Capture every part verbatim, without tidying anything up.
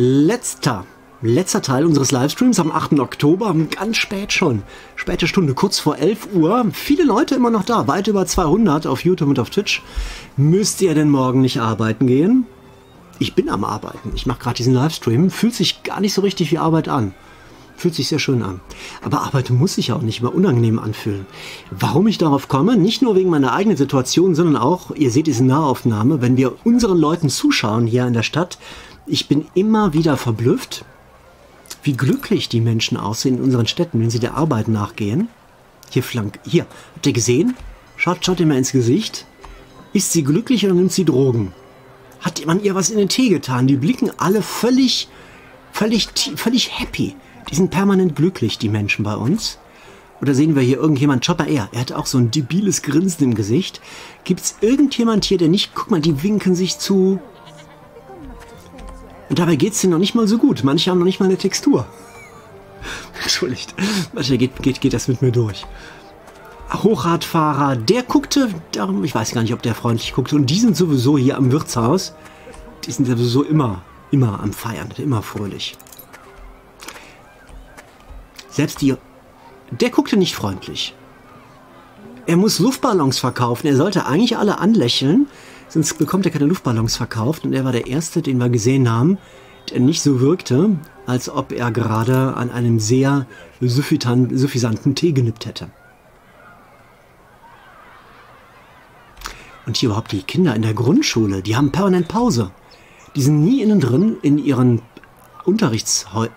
letzter, letzter Teil unseres Livestreams am achten Oktober, ganz spät schon, späte Stunde, kurz vor elf Uhr. Viele Leute immer noch da, weit über zweihundert auf YouTube und auf Twitch. Müsst ihr denn morgen nicht arbeiten gehen? Ich bin am Arbeiten, ich mache gerade diesen Livestream, fühlt sich gar nicht so richtig wie Arbeit an. Fühlt sich sehr schön an. Aber Arbeit muss sich auch nicht mal unangenehm anfühlen. Warum ich darauf komme? Nicht nur wegen meiner eigenen Situation, sondern auch, ihr seht diese Nahaufnahme, wenn wir unseren Leuten zuschauen hier in der Stadt, ich bin immer wieder verblüfft, wie glücklich die Menschen aussehen in unseren Städten, wenn sie der Arbeit nachgehen. Hier flank, hier, habt ihr gesehen? Schaut, schaut ihr mal ins Gesicht. Ist sie glücklich oder nimmt sie Drogen? Hat man ihr was in den Tee getan? Die blicken alle völlig, völlig, völlig happy. Die sind permanent glücklich, die Menschen bei uns. Oder sehen wir hier irgendjemand, Chopper er, er hat auch so ein debiles Grinsen im Gesicht. Gibt es irgendjemand hier, der nicht, guck mal, die winken sich zu. Und dabei geht es denen noch nicht mal so gut. Manche haben noch nicht mal eine Textur. Entschuldigt, manchmal geht, geht, geht das mit mir durch. Hochradfahrer, der guckte, ich weiß gar nicht, ob der freundlich guckte. Und die sind sowieso hier am Wirtshaus. Die sind sowieso immer, immer am Feiern, immer fröhlich. Selbst die... Der guckte nicht freundlich. Er muss Luftballons verkaufen. Er sollte eigentlich alle anlächeln, sonst bekommt er keine Luftballons verkauft. Und er war der Erste, den wir gesehen haben, der nicht so wirkte, als ob er gerade an einem sehr suffisanten Tee genippt hätte. Und hier überhaupt die Kinder in der Grundschule, die haben permanent Pause. Die sind nie innen drin in ihren Unterrichtshäusern.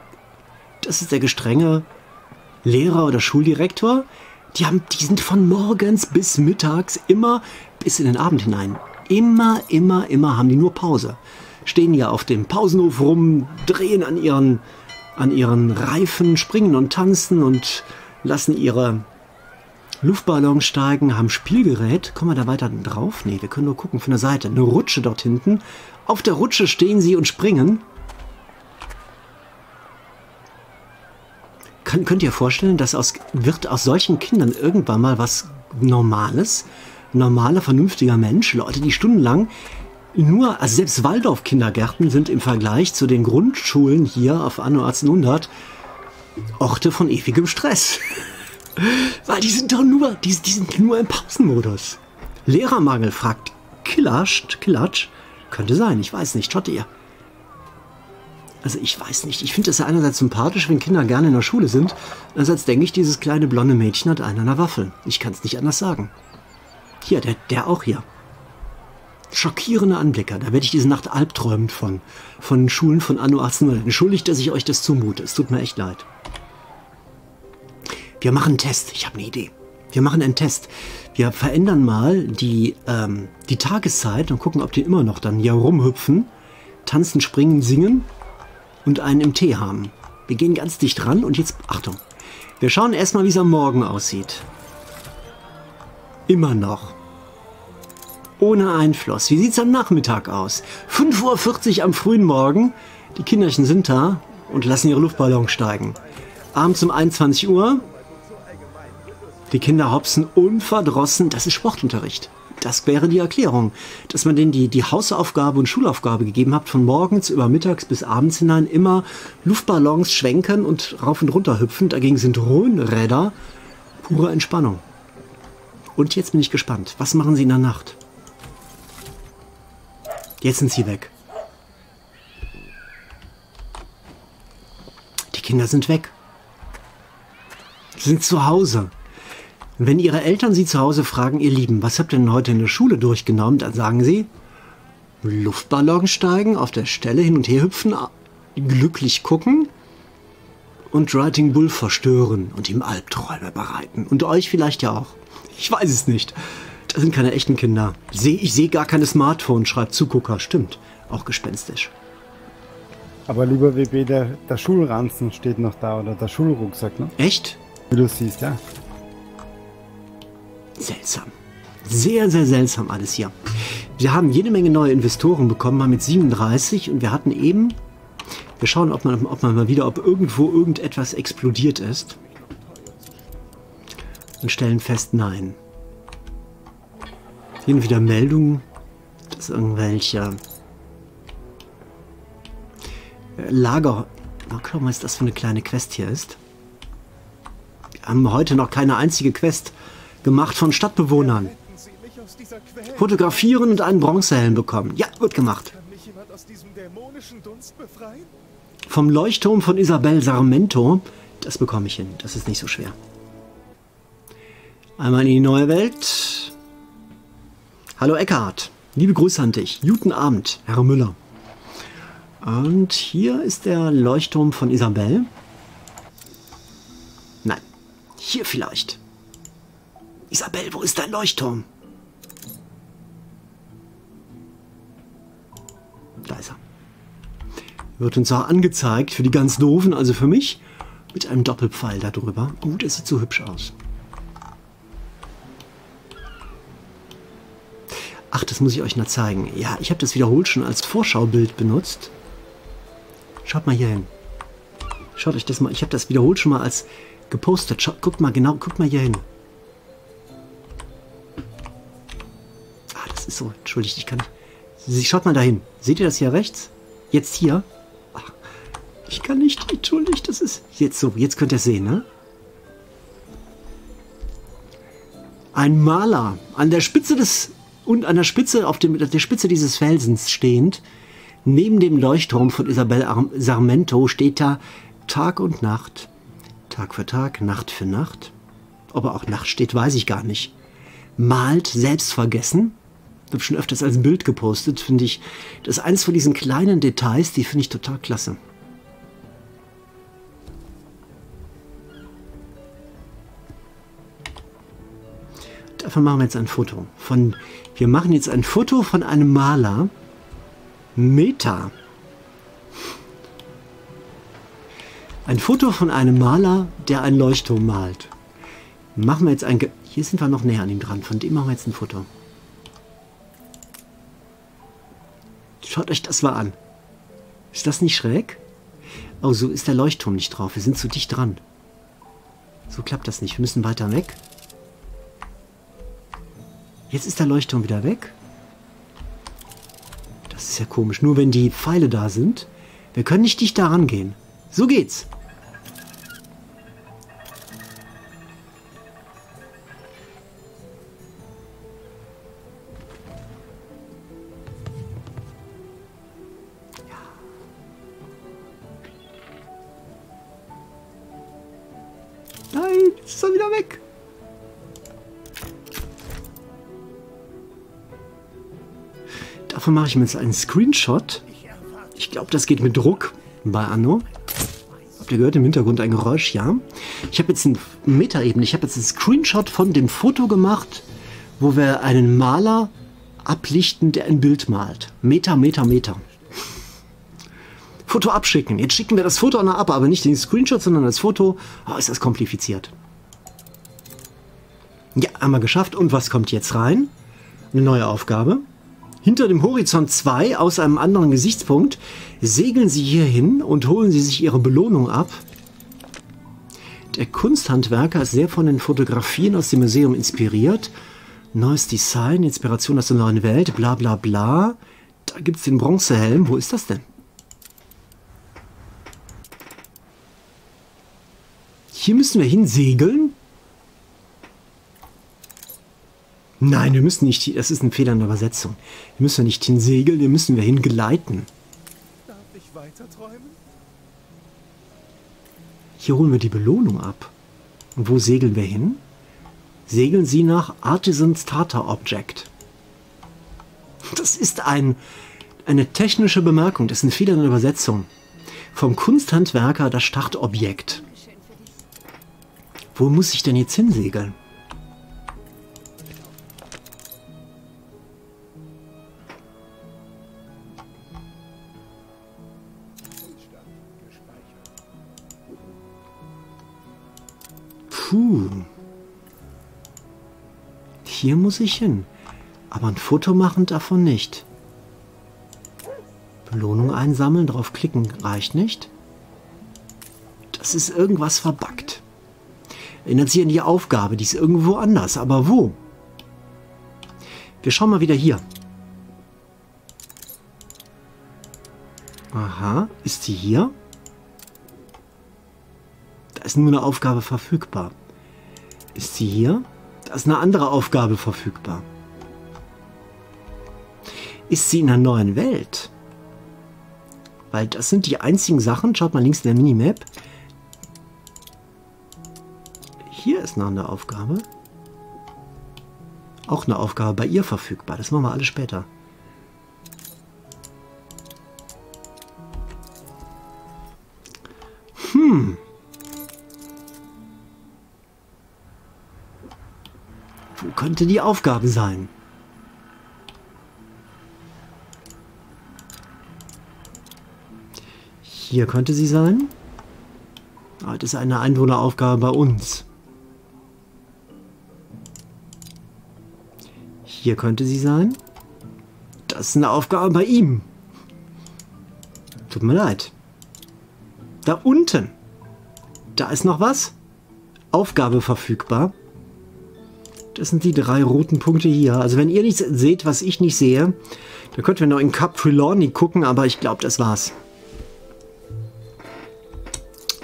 Das ist der gestrenge Lehrer oder Schuldirektor. Die, haben, die sind von morgens bis mittags, immer bis in den Abend hinein. Immer, immer, immer haben die nur Pause. Stehen ja auf dem Pausenhof rum, drehen an ihren, an ihren Reifen, springen und tanzen und lassen ihre Luftballons steigen, haben Spielgerät. Kommen wir da weiter drauf? Nee, wir können nur gucken von der Seite. Eine Rutsche dort hinten. Auf der Rutsche stehen sie und springen. Könnt ihr vorstellen, dass aus, wird aus solchen Kindern irgendwann mal was Normales, normaler, vernünftiger Mensch, Leute, die stundenlang nur, also selbst Waldorf-Kindergärten sind im Vergleich zu den Grundschulen hier auf Anno achtzehnhundert Orte von ewigem Stress. Weil die sind doch nur, die, die sind nur im Pausenmodus. Lehrermangel, fragt Killatscht, Killatsch, könnte sein, ich weiß nicht, schaut ihr. Also ich weiß nicht, ich finde es ja einerseits sympathisch, wenn Kinder gerne in der Schule sind, andererseits denke ich, dieses kleine blonde Mädchen hat einen an der Waffel. Ich kann es nicht anders sagen. Hier, der, der auch hier. Schockierende Anblicke, da werde ich diese Nacht albträumend von, von Schulen von Anno achtzehnhundert. Entschuldigt, dass ich euch das zumute, es tut mir echt leid. Wir machen einen Test, ich habe eine Idee. Wir machen einen Test. Wir verändern mal die, ähm, die Tageszeit und gucken, ob die immer noch dann hier rumhüpfen, tanzen, springen, singen. Und einen im Tee haben. Wir gehen ganz dicht ran und jetzt, Achtung, wir schauen erstmal, wie es am Morgen aussieht. Immer noch. Ohne Einfluss. Wie sieht es am Nachmittag aus? fünf Uhr vierzig am frühen Morgen. Die Kinderchen sind da und lassen ihre Luftballons steigen. Abends um einundzwanzig Uhr. Die Kinder hopsen unverdrossen. Das ist Sportunterricht. Das wäre die Erklärung, dass man denen die, die Hausaufgabe und Schulaufgabe gegeben hat, von morgens über mittags bis abends hinein immer Luftballons schwenken und rauf und runter hüpfen. Dagegen sind Röhnräder pure Entspannung. Und jetzt bin ich gespannt. Was machen sie in der Nacht? Jetzt sind sie weg. Die Kinder sind weg. Sie sind zu Hause. Wenn ihre Eltern sie zu Hause fragen, ihr Lieben, was habt ihr denn heute in der Schule durchgenommen, dann sagen sie, Luftballon steigen, auf der Stelle hin und her hüpfen, glücklich gucken und Writing Bull verstören und ihm Albträume bereiten. Und euch vielleicht ja auch. Ich weiß es nicht. Das sind keine echten Kinder. Ich sehe gar keine Smartphone, schreibt Zugucker. Stimmt, auch gespenstisch. Aber lieber W B, der, der Schulranzen steht noch da oder der Schulrucksack, ne? Echt? Wie du siehst, ja. Seltsam. Sehr, sehr seltsam alles hier. Wir haben jede Menge neue Investoren bekommen, mal mit siebenunddreißig und wir hatten eben... Wir schauen, ob man, ob man mal wieder, ob irgendwo irgendetwas explodiert ist. Und stellen fest, nein. Hier wieder Meldungen, dass irgendwelche Lager... Oh, guck mal, was das für eine kleine Quest hier ist. Wir haben heute noch keine einzige Quest gemacht von Stadtbewohnern. Fotografieren und einen Bronzehelm bekommen. Ja, wird gemacht. Kann mich jemand aus diesem dämonischen Dunst befreien? Vom Leuchtturm von Isabel Sarmento. Das bekomme ich hin. Das ist nicht so schwer. Einmal in die neue Welt. Hallo Eckhard. Liebe Grüße an dich. Guten Abend, Herr Müller. Und hier ist der Leuchtturm von Isabel. Nein, hier vielleicht. Isabel, wo ist dein Leuchtturm? Da ist er. Wird uns auch angezeigt für die ganz Doofen, also für mich, mit einem Doppelpfeil darüber. Oh, das sieht so hübsch aus. Ach, das muss ich euch noch zeigen. Ja, ich habe das wiederholt schon als Vorschaubild benutzt. Schaut mal hier hin. Schaut euch das mal. Ich habe das wiederholt schon mal als gepostet. Schaut, guckt mal genau, guckt mal hier hin. Ah, das ist so. Entschuldigt, ich kann nicht. Schaut mal dahin. Seht ihr das hier rechts? Jetzt hier. Ach, ich kann nicht. Entschuldigt, das ist jetzt so. Jetzt könnt ihr es sehen, ne? Ein Maler an der Spitze des und an der Spitze auf dem, der Spitze dieses Felsens stehend. Neben dem Leuchtturm von Isabel Sarmento steht da Tag und Nacht. Tag für Tag, Nacht für Nacht. Ob er auch Nacht steht, weiß ich gar nicht. Malt, selbst vergessen. Ich habe schon öfters als Bild gepostet, finde ich. Das ist eins von diesen kleinen Details, die finde ich total klasse. Davon machen wir jetzt ein Foto. Von, wir machen jetzt ein Foto von einem Maler. Meta. Ein Foto von einem Maler, der einen Leuchtturm malt. Machen wir jetzt ein... Ge Hier sind wir noch näher an ihm dran. Von dem machen wir jetzt ein Foto. Schaut euch das mal an. Ist das nicht schräg? Oh, so ist der Leuchtturm nicht drauf. Wir sind zu dicht dran. So klappt das nicht. Wir müssen weiter weg. Jetzt ist der Leuchtturm wieder weg. Das ist ja komisch. Nur wenn die Pfeile da sind. Wir können nicht dicht daran gehen. So geht's. Ja. Nein, jetzt ist er wieder weg. Davon mache ich mir jetzt einen Screenshot. Ich glaube, das geht mit Druck bei Anno. Habt ihr gehört im Hintergrund ein Geräusch? Ja. Ich habe jetzt eine Metaebene. Ich habe jetzt einen Screenshot von dem Foto gemacht, wo wir einen Maler ablichten, der ein Bild malt. Meta, Meta, Meta. Foto abschicken. Jetzt schicken wir das Foto noch ab, aber nicht den Screenshot, sondern das Foto. Oh, ist das kompliziert. Ja, haben wir geschafft. Und was kommt jetzt rein? Eine neue Aufgabe. Hinter dem Horizont zwei, aus einem anderen Gesichtspunkt, segeln sie hierhin und holen sie sich ihre Belohnung ab. Der Kunsthandwerker ist sehr von den Fotografien aus dem Museum inspiriert. Neues Design, Inspiration aus der neuen Welt, bla bla bla. Da gibt es den Bronzehelm. Wo ist das denn? Hier müssen wir hinsegeln. Nein, wir müssen nicht, das ist ein Fehler in der Übersetzung. Wir müssen nicht hinsegeln, wir müssen wir hingeleiten. Darf ich weiter träumen? Hier holen wir die Belohnung ab. Und wo segeln wir hin? Segeln Sie nach Artisan Starter Object. Das ist ein, eine technische Bemerkung, das ist ein Fehler in der Übersetzung. Vom Kunsthandwerker das Startobjekt. Wo muss ich denn jetzt hinsegeln? Puh. Hier muss ich hin. Aber ein Foto machen davon nicht. Belohnung einsammeln, drauf klicken reicht nicht. Das ist irgendwas verbuggt. Erinnert sich an die Aufgabe, die ist irgendwo anders. Aber wo? Wir schauen mal wieder hier. Aha, ist sie hier? Da ist nur eine Aufgabe verfügbar. Ist sie hier? Da ist eine andere Aufgabe verfügbar. Ist sie in einer neuen Welt? Weil das sind die einzigen Sachen. Schaut mal links in der Minimap. Hier ist noch eine Aufgabe. Auch eine Aufgabe bei ihr verfügbar. Das machen wir alles später. Hm. Wo könnte die Aufgabe sein? Hier könnte sie sein. Ah, das ist eine Einwohneraufgabe bei uns. Hier könnte sie sein. Das ist eine Aufgabe bei ihm. Tut mir leid. Da unten. Da ist noch was. Aufgabe verfügbar. Das sind die drei roten Punkte hier. Also wenn ihr nichts seht, was ich nicht sehe, dann könnt ihr noch in Cap Trelawney gucken, aber ich glaube, das war's.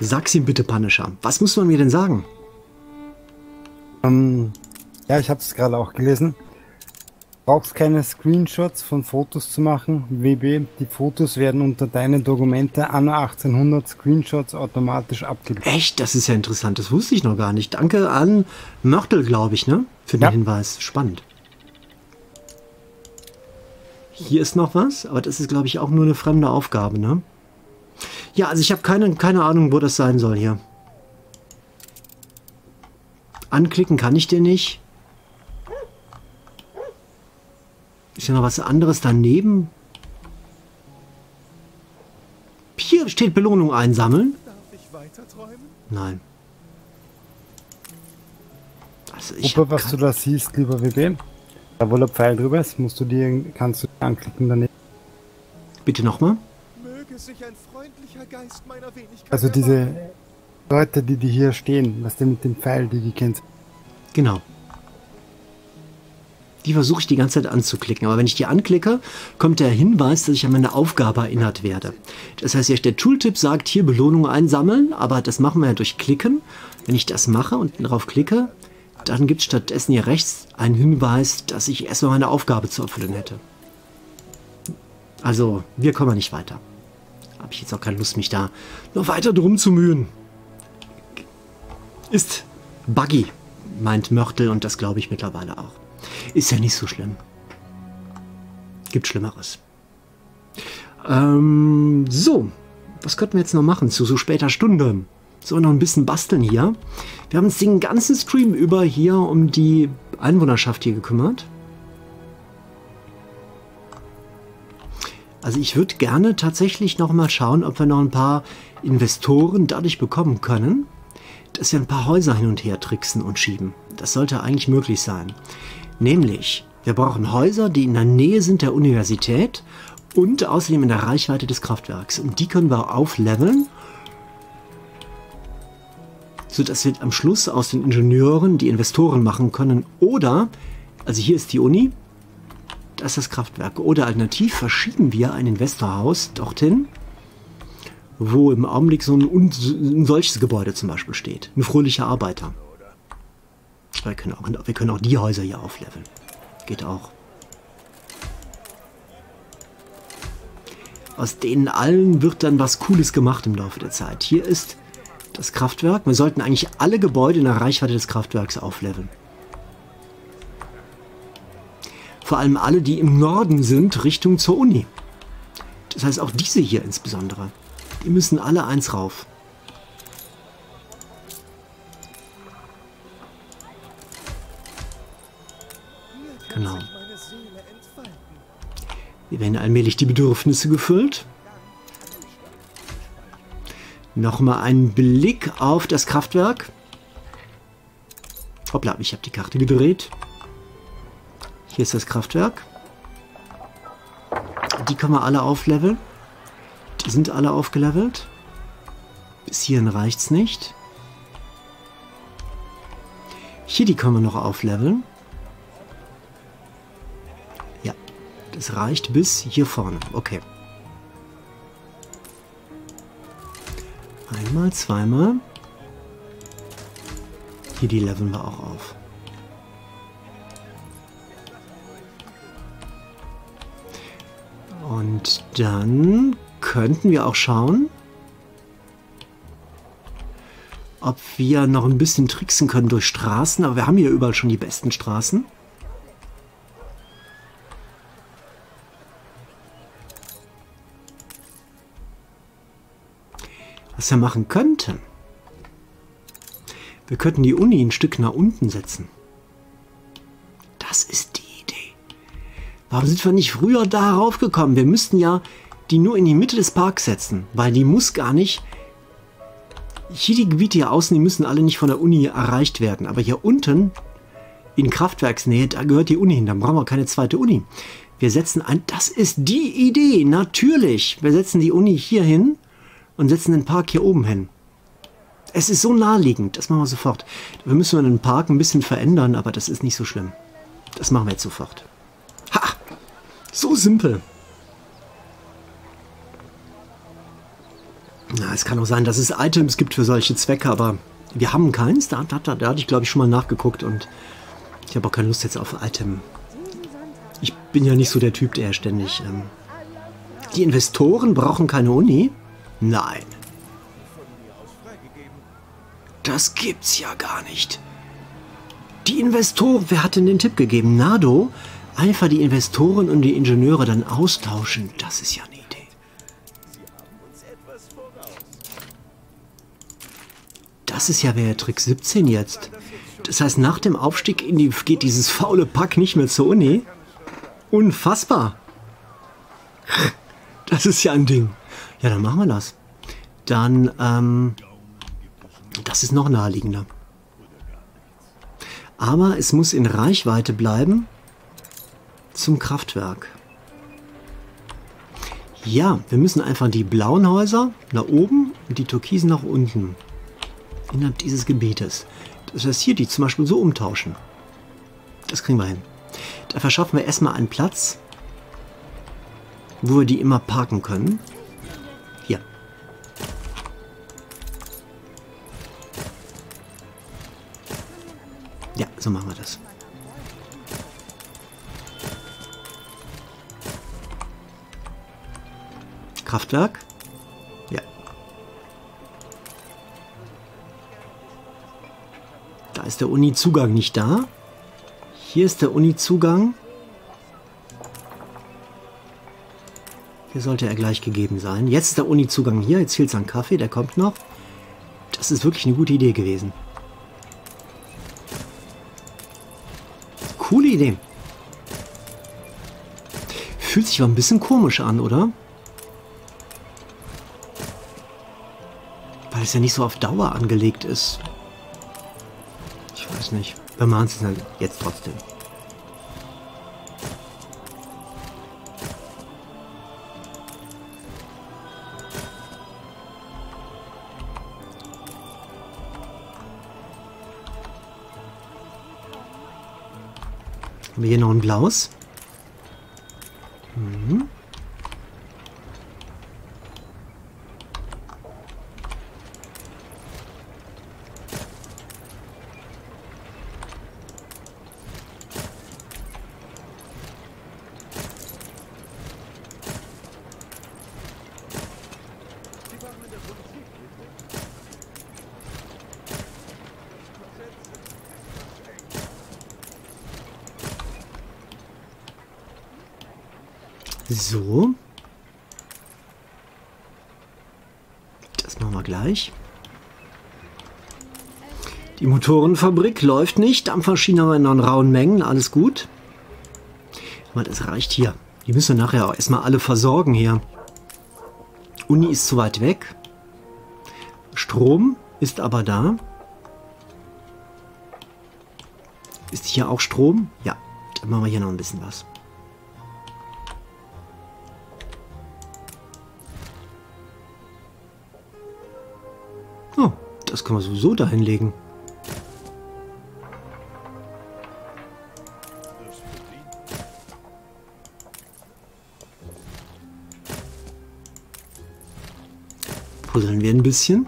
Sag's ihm bitte, Punisher. Was muss man mir denn sagen? Ähm, ja, ich habe es gerade auch gelesen. Brauchst keine Screenshots von Fotos zu machen. W B, die Fotos werden unter deine Dokumente Anno achtzehnhundert Screenshots automatisch abgelegt. Echt? Das ist ja interessant. Das wusste ich noch gar nicht. Danke an Mörtel, glaube ich, ne? Für den ja. Hinweis. Spannend. Hier ist noch was, aber das ist, glaube ich, auch nur eine fremde Aufgabe, ne? Ja, also ich habe keine, keine Ahnung, wo das sein soll hier. Anklicken kann ich dir nicht. Ist ja noch was anderes daneben. Hier steht Belohnung einsammeln. Darf ich weiter träumen? Nein. Also ich Opa, was du da siehst, lieber W B, da wo der Pfeil drüber ist, musst du dir, kannst du anklicken daneben. Bitte nochmal? Sich ein freundlicher Geist meiner Wenigkeit. Also diese Leute, die, die hier stehen, was denn mit dem Pfeil, die die kennt. Genau. Die versuche ich die ganze Zeit anzuklicken. Aber wenn ich die anklicke, kommt der Hinweis, dass ich an meine Aufgabe erinnert werde. Das heißt, der Tooltip sagt, hier Belohnung einsammeln, aber das machen wir ja durch Klicken. Wenn ich das mache und darauf klicke, dann gibt es stattdessen hier rechts einen Hinweis, dass ich erstmal meine Aufgabe zu erfüllen hätte. Also, wir kommen nicht weiter. Habe ich jetzt auch keine Lust, mich da noch weiter drum zu mühen. Ist buggy, meint Mörtel, und das glaube ich mittlerweile auch. Ist ja nicht so schlimm. Gibt Schlimmeres. Ähm, so, was könnten wir jetzt noch machen zu so später Stunde? So, noch ein bisschen basteln hier. Wir haben uns den ganzen Stream über hier um die Einwohnerschaft hier gekümmert. Also ich würde gerne tatsächlich noch mal schauen, ob wir noch ein paar Investoren dadurch bekommen können, dass wir ein paar Häuser hin und her tricksen und schieben. Das sollte eigentlich möglich sein. Nämlich, wir brauchen Häuser, die in der Nähe sind der Universität und außerdem in der Reichweite des Kraftwerks. Und die können wir aufleveln, sodass wir am Schluss aus den Ingenieuren die Investoren machen können. Oder, also hier ist die Uni. Das ist das Kraftwerk. Oder alternativ verschieben wir ein Investorhaus dorthin, wo im Augenblick so ein, ein solches Gebäude zum Beispiel steht. Ein fröhlicher Arbeiter. Wir können auch, wir können auch die Häuser hier aufleveln. Geht auch. Aus denen allen wird dann was Cooles gemacht im Laufe der Zeit. Hier ist das Kraftwerk. Wir sollten eigentlich alle Gebäude in der Reichweite des Kraftwerks aufleveln. Vor allem alle, die im Norden sind, Richtung zur Uni. Das heißt auch diese hier insbesondere. Die müssen alle eins rauf. Genau. Hier werden allmählich die Bedürfnisse gefüllt. Nochmal einen Blick auf das Kraftwerk. Hoppla, ich habe die Karte gedreht. Hier ist das Kraftwerk. Die können wir alle aufleveln. Die sind alle aufgelevelt. Bis hierhin reicht es nicht. Hier, die können wir noch aufleveln. Ja, das reicht bis hier vorne. Okay. Einmal, zweimal. Hier, die leveln wir auch auf. Und dann könnten wir auch schauen, ob wir noch ein bisschen tricksen können durch Straßen. Aber wir haben hier überall schon die besten Straßen. Was wir machen könnten, wir könnten die Uni ein Stück nach unten setzen. Das ist die Idee. Warum sind wir nicht früher darauf gekommen? Wir müssten ja die nur in die Mitte des Parks setzen, weil die muss gar nicht... Hier die Gebiete hier außen, die müssen alle nicht von der Uni erreicht werden. Aber hier unten, in Kraftwerksnähe, da gehört die Uni hin. Dann brauchen wir keine zweite Uni. Wir setzen ein... Das ist die Idee, natürlich. Wir setzen die Uni hier hin. Und setzen den Park hier oben hin. Es ist so naheliegend. Das machen wir sofort. Da müssen wir den Park ein bisschen verändern, aber das ist nicht so schlimm. Das machen wir jetzt sofort. Ha! So simpel. Na, es kann auch sein, dass es Items gibt für solche Zwecke, aber wir haben keins. Da, da, da, da hatte ich, glaube ich, schon mal nachgeguckt und ich habe auch keine Lust jetzt auf Item. Ich bin ja nicht so der Typ, der ständig... Ähm, die Investoren brauchen keine Uni. Nein. Das gibt's ja gar nicht. Die Investoren, wer hat denn den Tipp gegeben? Nado? Einfach die Investoren und die Ingenieure dann austauschen. Das ist ja eine Idee. Das ist ja der Trick siebzehn jetzt. Das heißt, nach dem Aufstieg in die, geht dieses faule Pack nicht mehr zur Uni. Unfassbar. Das ist ja ein Ding. Ja, dann machen wir das. Dann, ähm, das ist noch naheliegender. Aber es muss in Reichweite bleiben zum Kraftwerk. Ja, wir müssen einfach die blauen Häuser nach oben und die türkisen nach unten. Innerhalb dieses Gebietes. Das heißt, hier die zum Beispiel so umtauschen. Das kriegen wir hin. Da verschaffen wir erstmal einen Platz, wo wir die immer parken können. Ja, so machen wir das. Kraftwerk? Ja. Da ist der Uni-Zugang nicht da. Hier ist der Uni-Zugang. Hier sollte er gleich gegeben sein. Jetzt ist der Uni-Zugang hier. Jetzt fehlt es an Kaffee, der kommt noch. Das ist wirklich eine gute Idee gewesen. Coole Idee. Fühlt sich aber ein bisschen komisch an, oder? Weil es ja nicht so auf Dauer angelegt ist. Ich weiß nicht. Wir machen es jetzt trotzdem. Haben wir hier noch ein blaues? Mhm. So. Das machen wir gleich. Die Motorenfabrik läuft nicht. Dampfmaschinen haben wir noch in rauen Mengen. Alles gut. Aber das reicht hier. Die müssen wir nachher auch erstmal alle versorgen hier. Uni ist zu weit weg. Strom ist aber da. Ist hier auch Strom? Ja. Dann machen wir hier noch ein bisschen was. Das können wir sowieso da hinlegen. Puzzeln wir ein bisschen.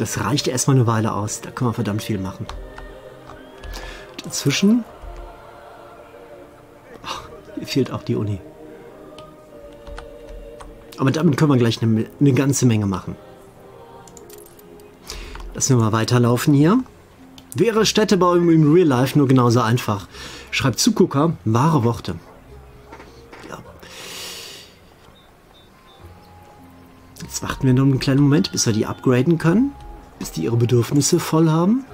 Das reicht erstmal eine Weile aus. Da können wir verdammt viel machen. Dazwischen. Ach, hier fehlt auch die Uni. Aber damit können wir gleich eine, eine ganze Menge machen. Lassen wir mal weiterlaufen hier. Wäre Städtebau im Real Life nur genauso einfach. Schreibt Zugucker wahre Worte. Ja. Jetzt warten wir noch einen kleinen Moment, bis wir die upgraden können. Bis die ihre Bedürfnisse voll haben.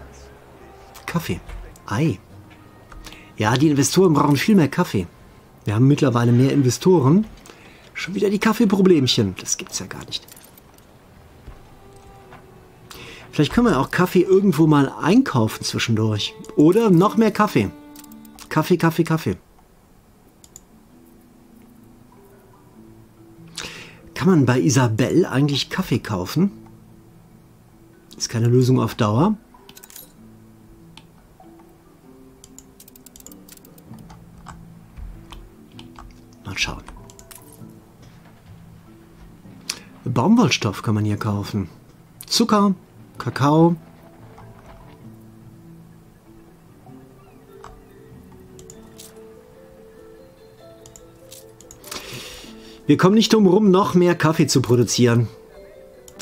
Kaffee. Ei. Ja, die Investoren brauchen viel mehr Kaffee. Wir haben mittlerweile mehr Investoren. Schon wieder die Kaffeeproblemchen. Das gibt's ja gar nicht. Vielleicht können wir auch Kaffee irgendwo mal einkaufen zwischendurch. Oder noch mehr Kaffee. Kaffee, Kaffee, Kaffee. Kann man bei Isabel eigentlich Kaffee kaufen? Ist keine Lösung auf Dauer. Mal schauen. Baumwollstoff kann man hier kaufen. Zucker. Kakao. Wir kommen nicht drum rum, noch mehr Kaffee zu produzieren.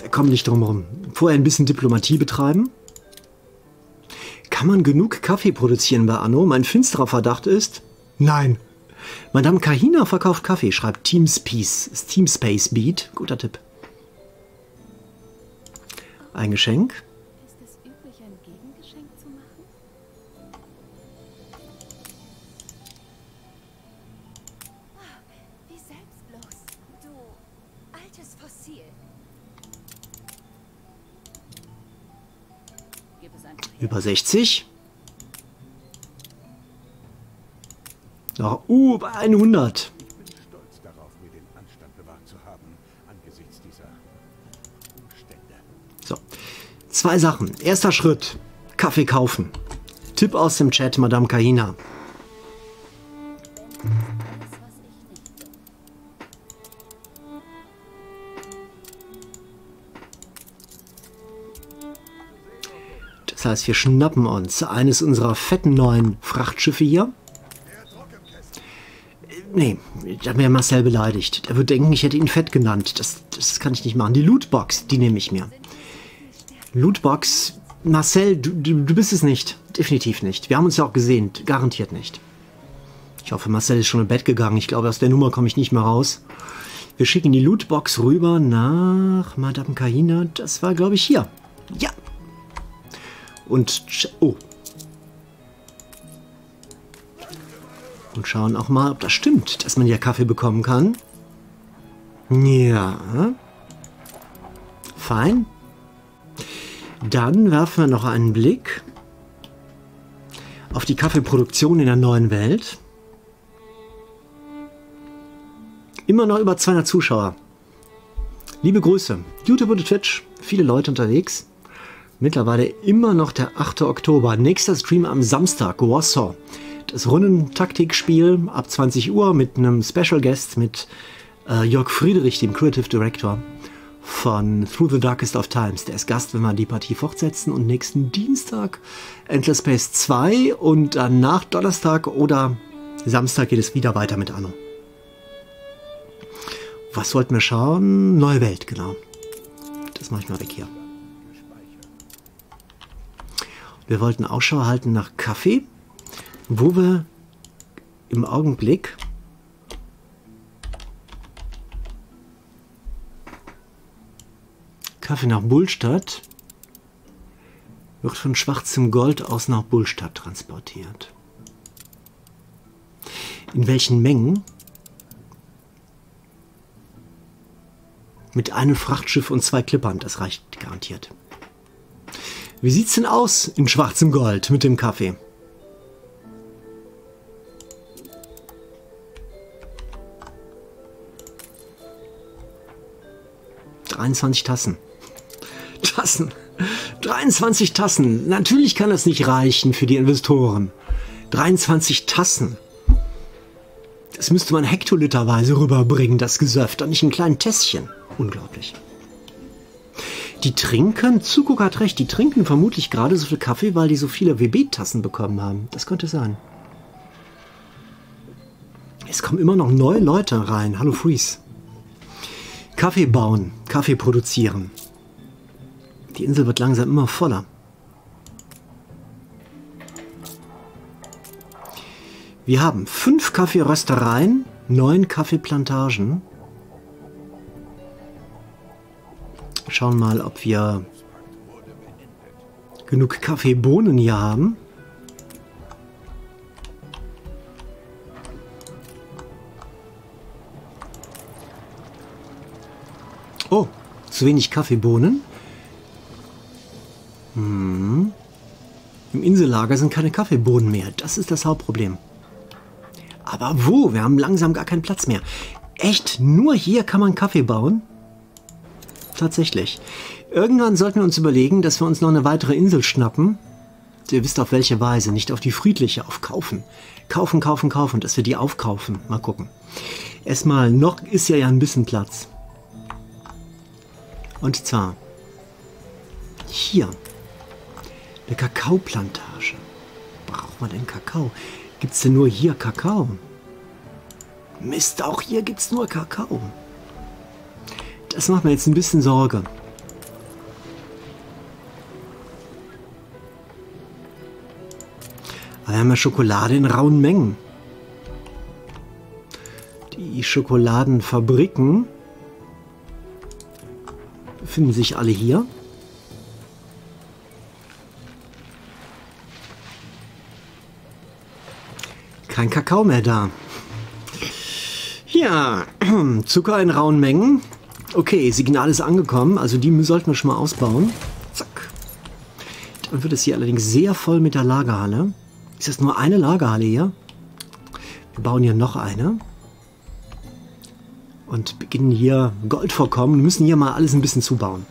Wir kommen nicht drum rum. Vorher ein bisschen Diplomatie betreiben. Kann man genug Kaffee produzieren bei Anno? Mein finsterer Verdacht ist, nein. Madame Kahina verkauft Kaffee, schreibt Teamspace, Teamspace Beat. Guter Tipp. Ein Geschenk. Ist es üblich, ein Gegengeschenk zu machen? Ah, wie selbstlos. Du altes Fossil. Über sechzig. Oh, uh, hundert. Zwei Sachen. Erster Schritt. Kaffee kaufen. Tipp aus dem Chat, Madame Kahina. Das heißt, wir schnappen uns eines unserer fetten neuen Frachtschiffe hier. Nee, da hat mir Marcel beleidigt. Er wird denken, ich hätte ihn fett genannt. Das, das kann ich nicht machen. Die Lootbox, die nehme ich mir. Lootbox. Marcel, du, du, du bist es nicht. Definitiv nicht. Wir haben uns ja auch gesehen. Garantiert nicht. Ich hoffe, Marcel ist schon im Bett gegangen. Ich glaube, aus der Nummer komme ich nicht mehr raus. Wir schicken die Lootbox rüber nach Madame Kahina. Das war, glaube ich, hier. Ja. Und, oh. Und schauen auch mal, ob das stimmt, dass man ja Kaffee bekommen kann. Ja. Fein. Dann werfen wir noch einen Blick auf die Kaffeeproduktion in der neuen Welt. Immer noch über zweihundert Zuschauer. Liebe Grüße. YouTube und Twitch. Viele Leute unterwegs. Mittlerweile immer noch der achte Oktober. Nächster Stream am Samstag. Warsaw. Das Rundentaktikspiel ab zwanzig Uhr mit einem Special Guest mit äh, Jörg Friedrich, dem Creative Director von Through the Darkest of Times. Der ist Gast, wenn wir die Partie fortsetzen. Und nächsten Dienstag Endless Space zwei und danach Donnerstag oder Samstag geht es wieder weiter mit Anno. Was sollten wir schauen? Neue Welt, genau. Das mache ich mal weg hier. Wir wollten Ausschau halten nach Kaffee, wo wir im Augenblick... Kaffee nach Bullstadt wird von schwarzem Gold aus nach Bullstadt transportiert. In welchen Mengen? Mit einem Frachtschiff und zwei Klippern, das reicht garantiert. Wie sieht's denn aus in schwarzem Gold mit dem Kaffee? dreiundzwanzig Tassen. Tassen. dreiundzwanzig Tassen. Natürlich kann das nicht reichen für die Investoren. dreiundzwanzig Tassen. Das müsste man hektoliterweise rüberbringen, das Gesöff. Und nicht in kleinen Tässchen. Unglaublich. Die trinken? Zuko hat recht, die trinken vermutlich gerade so viel Kaffee, weil die so viele W B-Tassen bekommen haben. Das könnte sein. Es kommen immer noch neue Leute rein. Hallo Freeze. Kaffee bauen, Kaffee produzieren. Die Insel wird langsam immer voller. Wir haben fünf Kaffeeröstereien, neun Kaffeeplantagen. Schauen mal, ob wir genug Kaffeebohnen hier haben. Oh, zu wenig Kaffeebohnen. Hm. Im Insellager sind keine Kaffeebohnen mehr. Das ist das Hauptproblem. Aber wo? Wir haben langsam gar keinen Platz mehr. Echt? Nur hier kann man Kaffee bauen? Tatsächlich. Irgendwann sollten wir uns überlegen, dass wir uns noch eine weitere Insel schnappen. Ihr wisst auf welche Weise, nicht auf die friedliche, auf kaufen. Kaufen, kaufen, kaufen, dass wir die aufkaufen. Mal gucken. Erstmal, noch ist ja ja ein bisschen Platz. Und zwar hier eine Kakaoplantage. Braucht man denn Kakao? Gibt es denn nur hier Kakao? Mist, auch hier gibt es nur Kakao. Das macht mir jetzt ein bisschen Sorge. Aber wir haben ja Schokolade in rauen Mengen. Die Schokoladenfabriken finden sich alle hier. Kein Kakao mehr da. Ja, Zucker in rauen Mengen. Okay, Signal ist angekommen, also die sollten wir schon mal ausbauen. Zack. Dann wird es hier allerdings sehr voll mit der Lagerhalle. Ist das nur eine Lagerhalle hier? Wir bauen hier noch eine. Und beginnen hier Goldvorkommen. Wir müssen hier mal alles ein bisschen zubauen.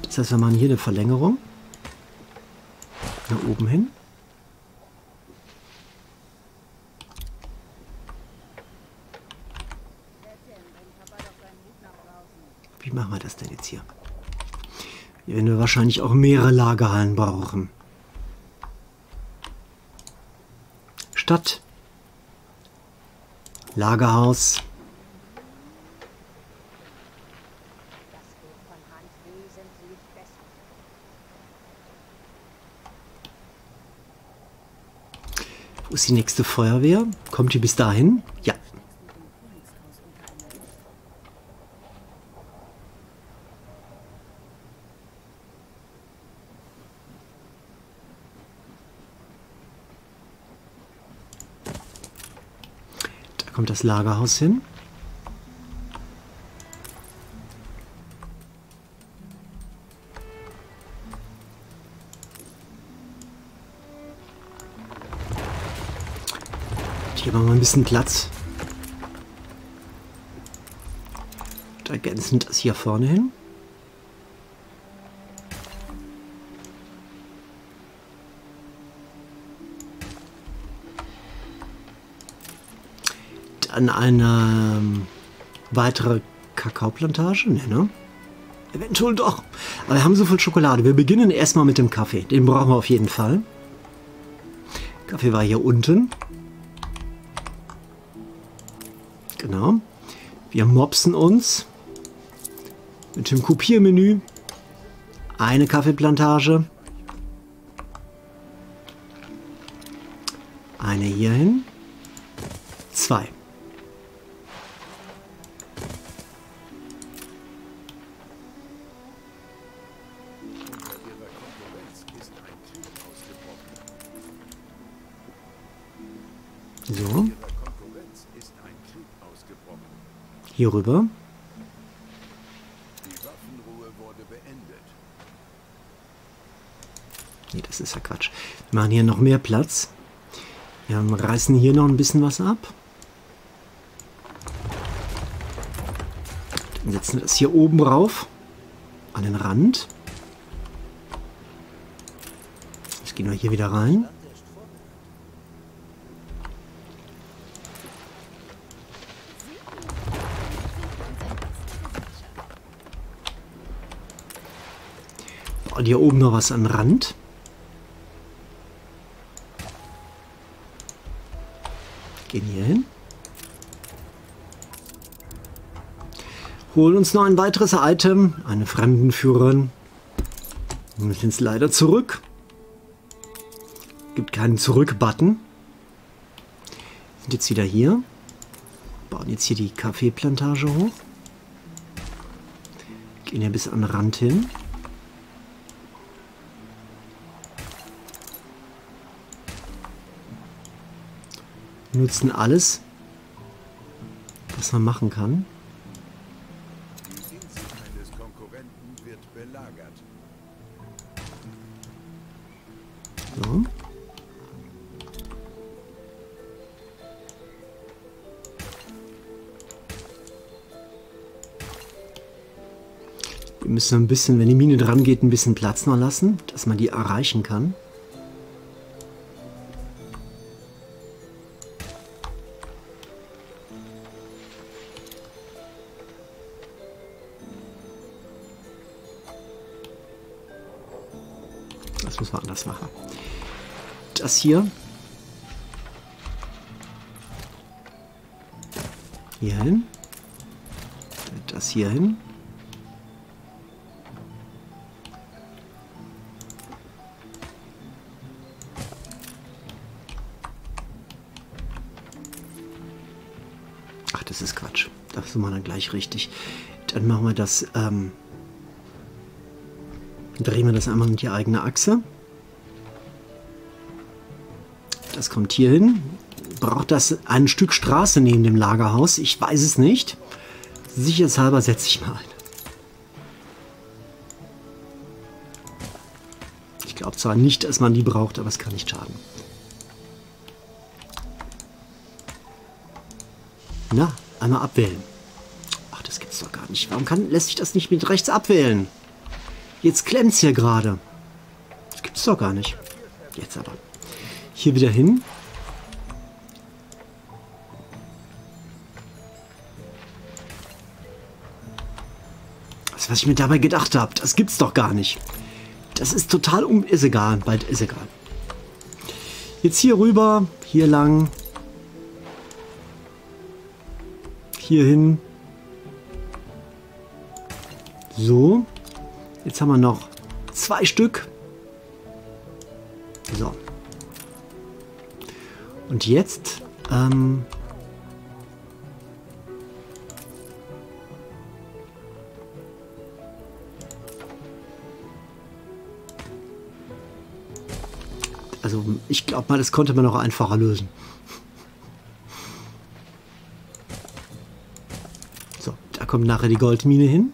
Das heißt, wir machen hier eine Verlängerung. Nach oben hin. Wie machen wir das denn jetzt hier? Hier werden wir wahrscheinlich auch mehrere Lagerhallen brauchen. Stadt. Lagerhaus. Wo ist die nächste Feuerwehr? Kommt die bis dahin? Ja. Kommt das Lagerhaus hin. Hier machen wir ein bisschen Platz. Und ergänzen das hier vorne hin. An eine weitere Kakaoplantage? Ne, ne? Eventuell doch. Aber wir haben so viel Schokolade. Wir beginnen erstmal mit dem Kaffee. Den brauchen wir auf jeden Fall. Kaffee war hier unten. Genau. Wir mopsen uns mit dem Kopiermenü. Eine Kaffeeplantage. Eine hierhin. Zwei. So. Hier rüber. Nee, das ist ja Quatsch. Wir machen hier noch mehr Platz. Wir reißen hier noch ein bisschen was ab. Dann setzen wir das hier oben rauf. An den Rand. Jetzt gehen wir hier wieder rein. Und hier oben noch was am Rand. Gehen hier hin. Holen uns noch ein weiteres Item, eine Fremdenführerin. Wir müssen jetzt leider zurück. Gibt keinen Zurück-Button. Sind jetzt wieder hier. Bauen jetzt hier die Kaffeeplantage hoch. Gehen hier bis an den Rand hin. Nutzen alles, was man machen kann. So. Wir müssen ein bisschen, wenn die Mine dran geht, ein bisschen Platz noch lassen, dass man die erreichen kann. Das muss man anders machen. Das hier. Hier hin. Das hier hin. Ach, das ist Quatsch. Das sind wir dann gleich richtig. Dann machen wir das. Ähm, drehen wir das einmal in die eigene Achse. Das kommt hier hin. Braucht das ein Stück Straße neben dem Lagerhaus? Ich weiß es nicht. Sicherheitshalber setze ich mal ein. Ich glaube zwar nicht, dass man die braucht, aber es kann nicht schaden. Na, einmal abwählen. Ach, das gibt's doch gar nicht. Warum kann, lässt sich das nicht mit rechts abwählen? Jetzt klemmt's hier gerade. Das gibt's doch gar nicht. Jetzt aber. Hier wieder hin. Das, was ich mir dabei gedacht habe, das gibt's doch gar nicht. Das ist total um... Ist egal, bald ist egal. Jetzt hier rüber, hier lang. Hier hin. So. Jetzt haben wir noch zwei Stück. So. Und jetzt, ähm, also ich glaube mal, das konnte man noch einfacher lösen. So, da kommt nachher die Goldmine hin.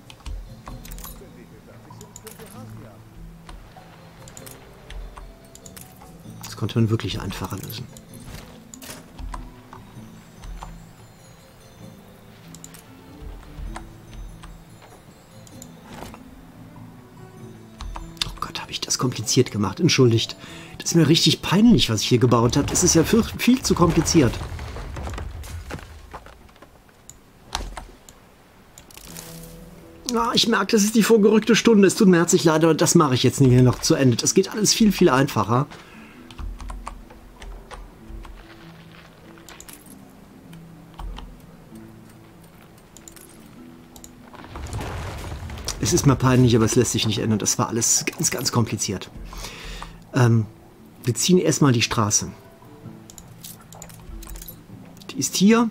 Das konnte man wirklich einfacher lösen. Kompliziert gemacht. Entschuldigt. Das ist mir richtig peinlich, was ich hier gebaut habe. Das ist ja viel, viel zu kompliziert. Ja, ich merke, das ist die vorgerückte Stunde. Es tut mir herzlich leid, aber das mache ich jetzt nicht mehr noch zu Ende. Das geht alles viel, viel einfacher. Es ist mir peinlich, aber es lässt sich nicht ändern. Das war alles ganz, ganz kompliziert. Ähm, wir ziehen erstmal die Straße. Die ist hier.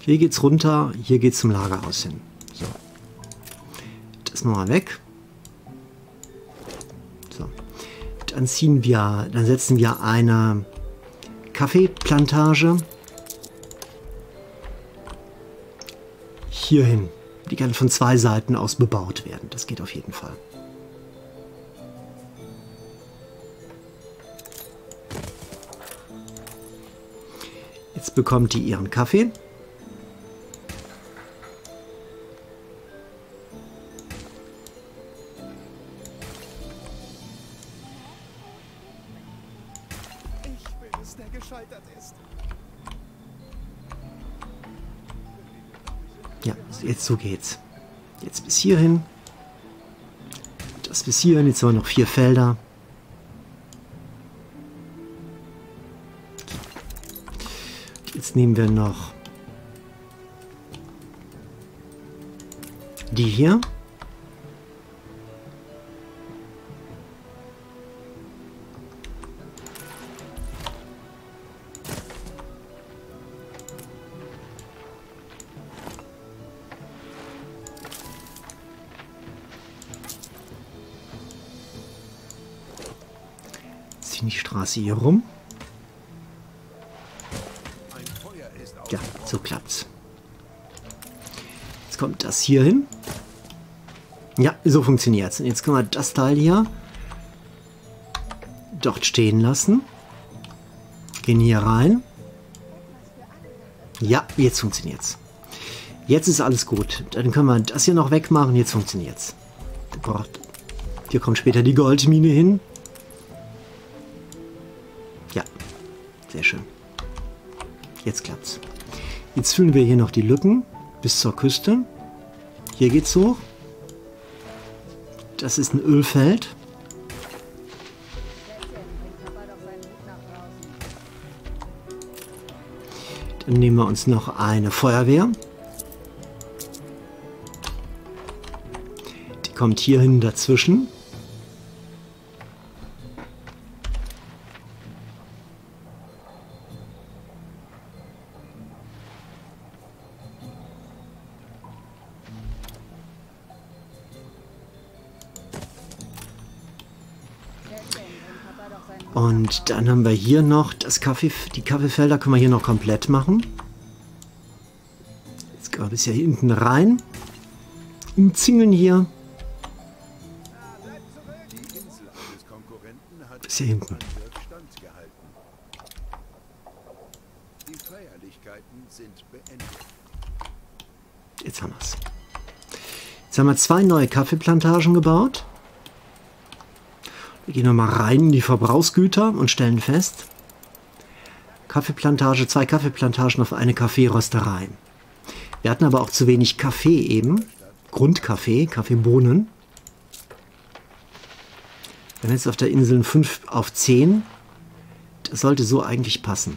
Hier geht's runter. Hier geht's zum Lagerhaus hin. So. Das machen wir weg. So. Dann ziehen wir, dann setzen wir eine Kaffeeplantage hier hin. Die kann von zwei Seiten aus bebaut werden. Das geht auf jeden Fall. Jetzt bekommt die ihren Kaffee. Ja, jetzt so geht's. Jetzt bis hierhin. das bis hierhin, jetzt haben wir noch vier Felder. Jetzt nehmen wir noch die hier. Ziehen die Straße hier rum. Ja, so klappt's. Jetzt kommt das hier hin. Ja, so funktioniert's. Und jetzt können wir das Teil hier dort stehen lassen. Gehen hier rein. Ja, jetzt funktioniert's. Jetzt ist alles gut. Dann können wir das hier noch wegmachen. Jetzt funktioniert's. Hier kommt später die Goldmine hin. Ja, sehr schön. Jetzt klappt's. Jetzt füllen wir hier noch die Lücken bis zur Küste. Hier geht's hoch. Das ist ein Ölfeld. Dann nehmen wir uns noch eine Feuerwehr. Die kommt hierhin dazwischen. Und dann haben wir hier noch das Kaffee, die Kaffeefelder können wir hier noch komplett machen. Jetzt gehen wir bis hier hinten rein. Umzingeln hier. Bis hier hinten. Jetzt haben wir es. Jetzt haben wir zwei neue Kaffeeplantagen gebaut. Wir gehen nochmal rein in die Verbrauchsgüter und stellen fest, Kaffeeplantage, zwei Kaffeeplantagen auf eine Kaffeerösterei. Wir hatten aber auch zu wenig Kaffee eben, Grundkaffee, Kaffeebohnen. Wir haben jetzt auf der Insel fünf auf zehn, das sollte so eigentlich passen.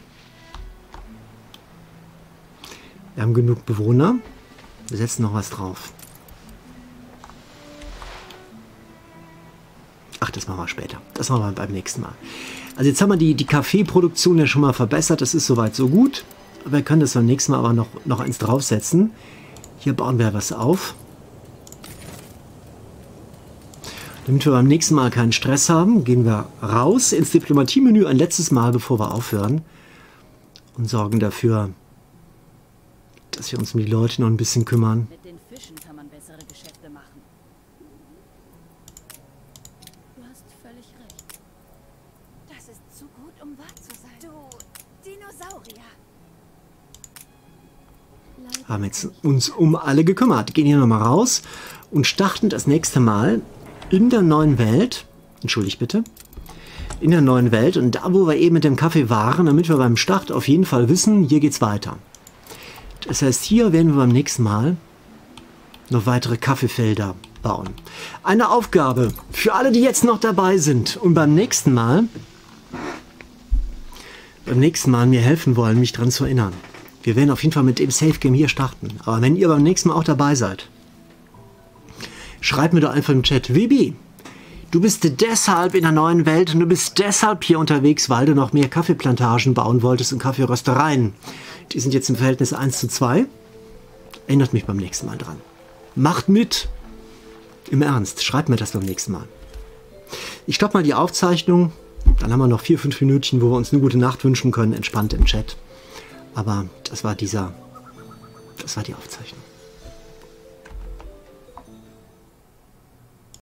Wir haben genug Bewohner, wir setzen noch was drauf. Ach, das machen wir später. Das machen wir beim nächsten Mal. Also jetzt haben wir die, die Kaffeeproduktion ja schon mal verbessert. Das ist soweit so gut. Aber wir können das beim nächsten Mal aber noch, noch eins draufsetzen. Hier bauen wir was auf. Damit wir beim nächsten Mal keinen Stress haben, gehen wir raus ins Diplomatie-Menü ein letztes Mal, bevor wir aufhören. Und sorgen dafür, dass wir uns um die Leute noch ein bisschen kümmern. Haben jetzt uns um alle gekümmert. Gehen hier nochmal raus und starten das nächste Mal in der neuen Welt. Entschuldigt bitte. In der neuen Welt. Und da, wo wir eben mit dem Kaffee waren, damit wir beim Start auf jeden Fall wissen, hier geht's weiter. Das heißt, hier werden wir beim nächsten Mal noch weitere Kaffeefelder bauen. Eine Aufgabe für alle, die jetzt noch dabei sind. Und beim nächsten Mal, beim nächsten Mal mir helfen wollen, mich daran zu erinnern. Wir werden auf jeden Fall mit dem Safe Game hier starten. Aber wenn ihr beim nächsten Mal auch dabei seid, schreibt mir doch einfach im Chat, W B, du bist deshalb in der neuen Welt und du bist deshalb hier unterwegs, weil du noch mehr Kaffeeplantagen bauen wolltest und Kaffeeröstereien. Die sind jetzt im Verhältnis eins zu zwei. Erinnert mich beim nächsten Mal dran. Macht mit! Im Ernst, schreibt mir das beim nächsten Mal. Ich stoppe mal die Aufzeichnung. Dann haben wir noch vier, fünf Minütchen, wo wir uns eine gute Nacht wünschen können, entspannt im Chat. Aber das war dieser, das war die Aufzeichnung.